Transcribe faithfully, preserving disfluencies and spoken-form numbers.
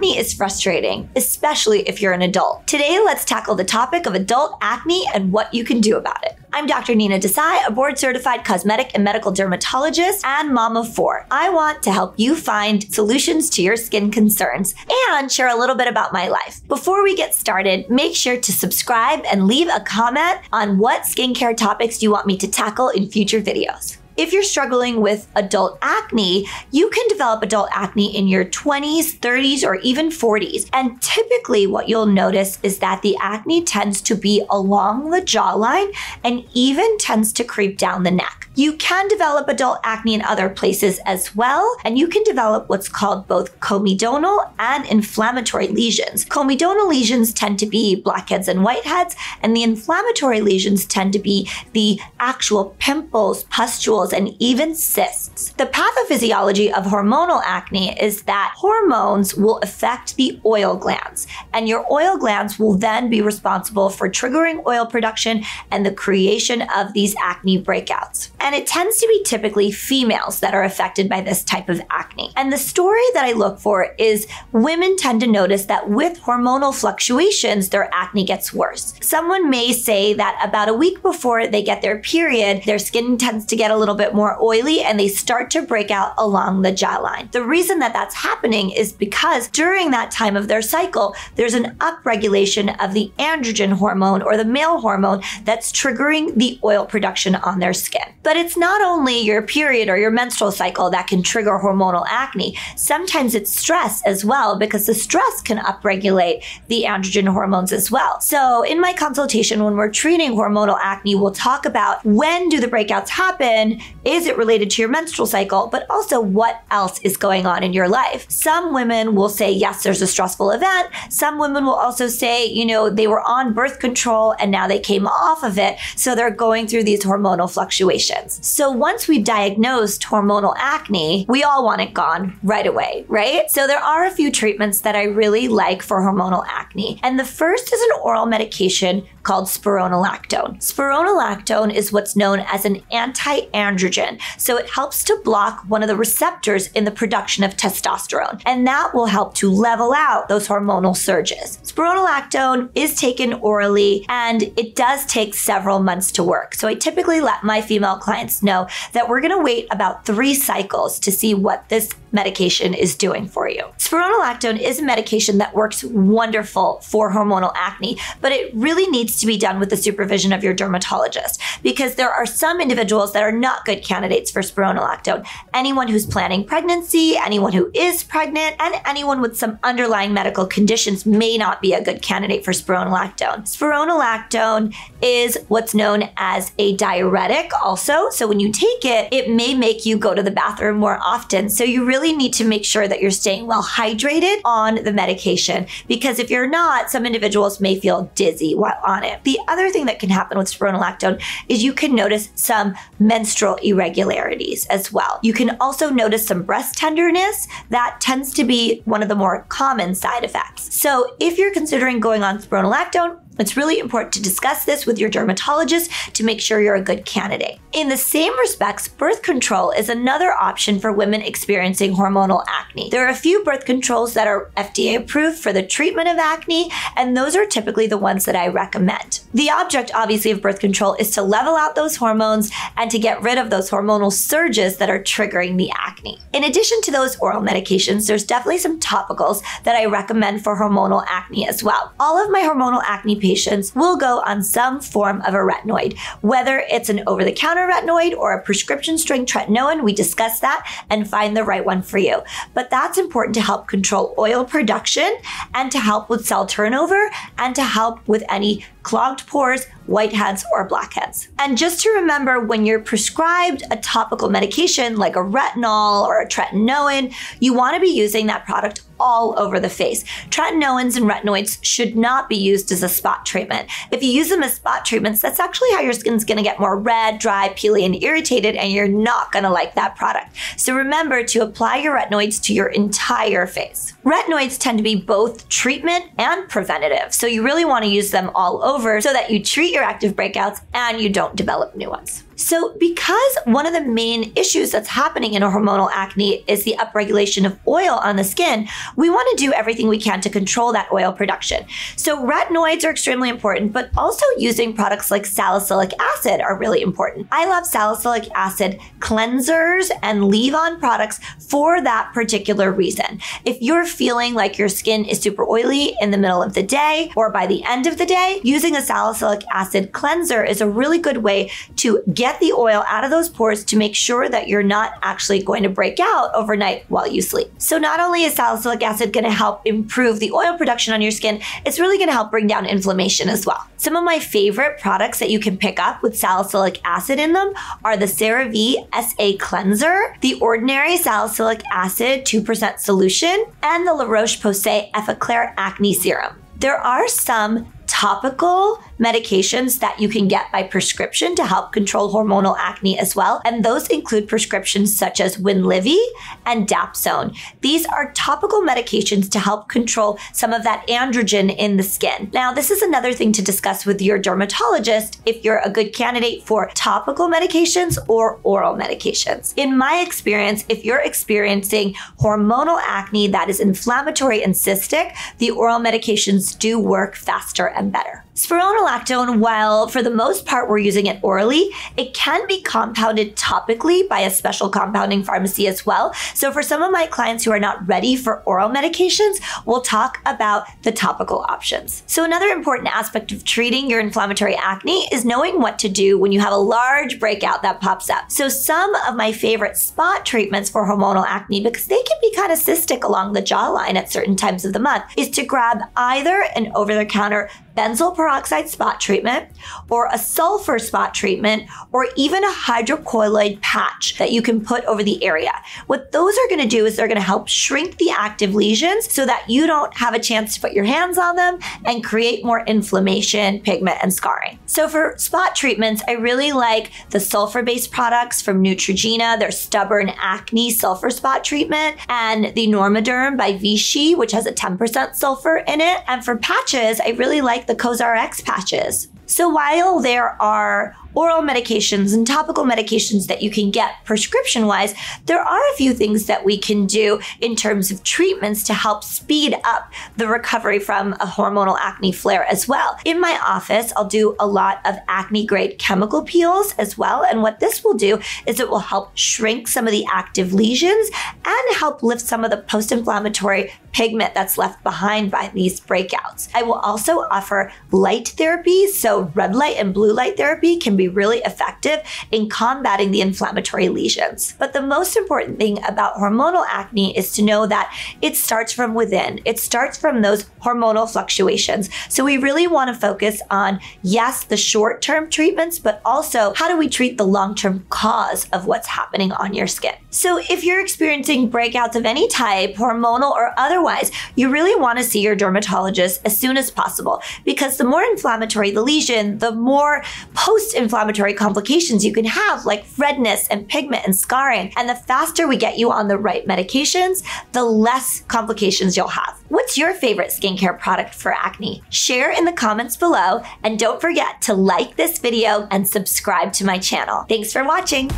acne is frustrating, especially if you're an adult. Today, let's tackle the topic of adult acne and what you can do about it. I'm Doctor Nina Desai, a board-certified cosmetic and medical dermatologist and mom of four. I want to help you find solutions to your skin concerns and share a little bit about my life. Before we get started, make sure to subscribe and leave a comment on what skincare topics you want me to tackle in future videos. If you're struggling with adult acne, you can develop adult acne in your twenties, thirties, or even forties. And typically what you'll notice is that the acne tends to be along the jawline and even tends to creep down the neck. You can develop adult acne in other places as well, and you can develop what's called both comedonal and inflammatory lesions. Comedonal lesions tend to be blackheads and whiteheads, and the inflammatory lesions tend to be the actual pimples, pustules, and even cysts. The pathophysiology of hormonal acne is that hormones will affect the oil glands, and your oil glands will then be responsible for triggering oil production and the creation of these acne breakouts. And it tends to be typically females that are affected by this type of acne. And the story that I look for is women tend to notice that with hormonal fluctuations, their acne gets worse. Someone may say that about a week before they get their period, their skin tends to get a little bit more oily and they start to break out along the jawline. The reason that that's happening is because during that time of their cycle, there's an upregulation of the androgen hormone or the male hormone that's triggering the oil production on their skin. But it's not only your period or your menstrual cycle that can trigger hormonal acne. Sometimes it's stress as well, because the stress can upregulate the androgen hormones as well. So in my consultation, when we're treating hormonal acne, we'll talk about when do the breakouts happen, is it related to your menstrual cycle, but also what else is going on in your life. Some women will say, yes, there's a stressful event. Some women will also say, you know, they were on birth control and now they came off of it. So they're going through these hormonal fluctuations. So once we've diagnosed hormonal acne, we all want it gone right away, right? So there are a few treatments that I really like for hormonal acne. And the first is an oral medication called spironolactone. Spironolactone is what's known as an anti-androgen. So it helps to block one of the receptors in the production of testosterone, and that will help to level out those hormonal surges. Spironolactone is taken orally and it does take several months to work. So I typically let my female clients know that we're gonna wait about three cycles to see what this medication is doing for you. Spironolactone is a medication that works wonderful for hormonal acne, but it really needs to be done with the supervision of your dermatologist, because there are some individuals that are not good candidates for spironolactone. Anyone who's planning pregnancy, anyone who is pregnant, and anyone with some underlying medical conditions may not be a good candidate for spironolactone. Spironolactone is what's known as a diuretic also. So when you take it, it may make you go to the bathroom more often. So you really need to make sure that you're staying well hydrated on the medication, because if you're not, some individuals may feel dizzy while on it. The other thing that can happen with spironolactone is you can notice some menstrual irregularities as well. You can also notice some breast tenderness. That tends to be one of the more common side effects. So if you're considering going on spironolactone, it's really important to discuss this with your dermatologist to make sure you're a good candidate. In the same respects, birth control is another option for women experiencing hormonal acne. There are a few birth controls that are F D A approved for the treatment of acne, and those are typically the ones that I recommend. The object, obviously, of birth control is to level out those hormones and to get rid of those hormonal surges that are triggering the acne. In addition to those oral medications, there's definitely some topicals that I recommend for hormonal acne as well. All of my hormonal acne patients Patients will go on some form of a retinoid, whether it's an over-the-counter retinoid or a prescription strength tretinoin. We discuss that and find the right one for you. But that's important to help control oil production and to help with cell turnover and to help with any clogged pores, whiteheads, or blackheads. And just to remember, when you're prescribed a topical medication like a retinol or a tretinoin, you want to be using that product all over the face. Tretinoins and retinoids should not be used as a spot treatment. If you use them as spot treatments, that's actually how your skin's gonna get more red, dry, peely, and irritated, and you're not gonna like that product. So remember to apply your retinoids to your entire face. Retinoids tend to be both treatment and preventative, so you really wanna use them all over so that you treat your active breakouts and you don't develop new ones. So because one of the main issues that's happening in a hormonal acne is the upregulation of oil on the skin, we want to do everything we can to control that oil production. So retinoids are extremely important, but also using products like salicylic acid are really important. I love salicylic acid cleansers and leave-on products for that particular reason. If you're feeling like your skin is super oily in the middle of the day or by the end of the day, using a salicylic acid cleanser is a really good way to get Get the oil out of those pores to make sure that you're not actually going to break out overnight while you sleep. So not only is salicylic acid going to help improve the oil production on your skin, it's really going to help bring down inflammation as well. Some of my favorite products that you can pick up with salicylic acid in them are the CeraVe S A Cleanser, the Ordinary Salicylic Acid two percent Solution, and the La Roche-Posay Effaclar Acne Serum. There are some topical medications that you can get by prescription to help control hormonal acne as well. And those include prescriptions such as Winlevi and Dapsone. These are topical medications to help control some of that androgen in the skin. Now, this is another thing to discuss with your dermatologist if you're a good candidate for topical medications or oral medications. In my experience, if you're experiencing hormonal acne that is inflammatory and cystic, the oral medications do work faster and better. Spironolactone, while for the most part we're using it orally, it can be compounded topically by a special compounding pharmacy as well. So for some of my clients who are not ready for oral medications, we'll talk about the topical options. So another important aspect of treating your inflammatory acne is knowing what to do when you have a large breakout that pops up. So some of my favorite spot treatments for hormonal acne, because they can be kind of cystic along the jawline at certain times of the month, is to grab either an over-the-counter benzoyl peroxide spot treatment or a sulfur spot treatment or even a hydrocolloid patch that you can put over the area. What those are going to do is they're going to help shrink the active lesions so that you don't have a chance to put your hands on them and create more inflammation, pigment, and scarring. So for spot treatments, I really like the sulfur-based products from Neutrogena, their Stubborn Acne Sulfur Spot Treatment, and the Normaderm by Vichy, which has a ten percent sulfur in it. And for patches, I really like the Cosrx patches. So while there are oral medications and topical medications that you can get prescription-wise, there are a few things that we can do in terms of treatments to help speed up the recovery from a hormonal acne flare as well. In my office, I'll do a lot of acne-grade chemical peels as well, and what this will do is it will help shrink some of the active lesions and help lift some of the post-inflammatory pigment that's left behind by these breakouts. I will also offer light therapy, so red light and blue light therapy can be be really effective in combating the inflammatory lesions. But the most important thing about hormonal acne is to know that it starts from within. It starts from those hormonal fluctuations. So we really want to focus on, yes, the short-term treatments, but also how do we treat the long-term cause of what's happening on your skin? So if you're experiencing breakouts of any type, hormonal or otherwise, you really want to see your dermatologist as soon as possible, because the more inflammatory the lesion, the more post-inflammatory inflammatory complications you can have, like redness and pigment and scarring. And the faster we get you on the right medications, the less complications you'll have. What's your favorite skincare product for acne? Share in the comments below, and don't forget to like this video and subscribe to my channel. Thanks for watching.